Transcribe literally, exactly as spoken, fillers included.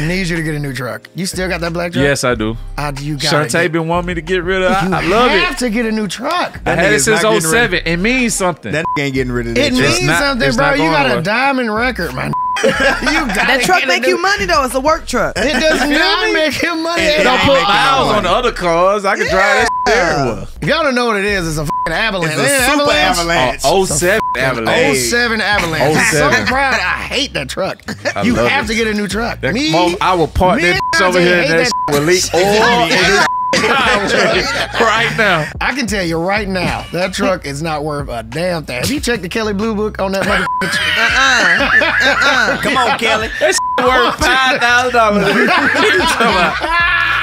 I need you to get a new truck. You still got that black truck? Yes, I do. I, you got it. Shantae been wanting me to get rid of it. I, I love it. You have to get a new truck. I had it since oh seven. It means something. That ain't getting rid of it. It means not, something, bro. You got a diamond record, man. You that truck make you money though. It's a work truck. It does not make you money. It don't put miles on the other cars. I can yeah. drive that everywhere. If y'all don't know what it is, it's a fucking Avalanche. It's a it's super Avalanche. oh seven Avalanche. oh seven Avalanche. I'm so proud. I hate that truck. I you have it. to get a new truck. That me, mom, I will park that over here and that, that will leak all oh, right now. I can tell you right now, that truck is not worth a damn thing. Have you checked the Kelley Blue Book on that mother? Uh-uh. Uh-uh. Come on, Kelley. That worth five thousand dollars.